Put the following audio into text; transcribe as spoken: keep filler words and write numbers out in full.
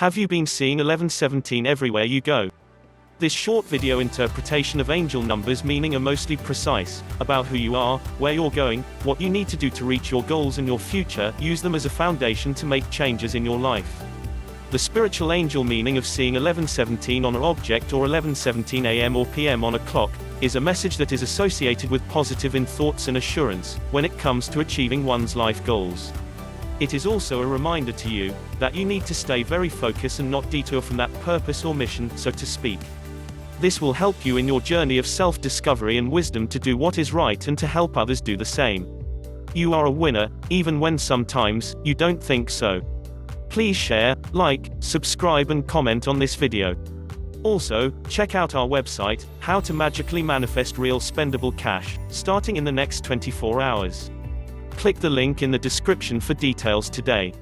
Have you been seeing eleven seventeen everywhere you go? This short video interpretation of angel numbers meaning are mostly precise, about who you are, where you're going, what you need to do to reach your goals and your future. Use them as a foundation to make changes in your life. The spiritual angel meaning of seeing eleven seventeen on an object or eleven seventeen a m or p m on a clock, is a message that is associated with positive in thoughts and assurance, when it comes to achieving one's life goals. It is also a reminder to you, that you need to stay very focused and not detour from that purpose or mission, so to speak. This will help you in your journey of self-discovery and wisdom to do what is right and to help others do the same. You are a winner, even when sometimes, you don't think so. Please share, like, subscribe and comment on this video. Also, check out our website, How to Magically Manifest Real Spendable Cash, starting in the next twenty-four hours. Click the link in the description for details today.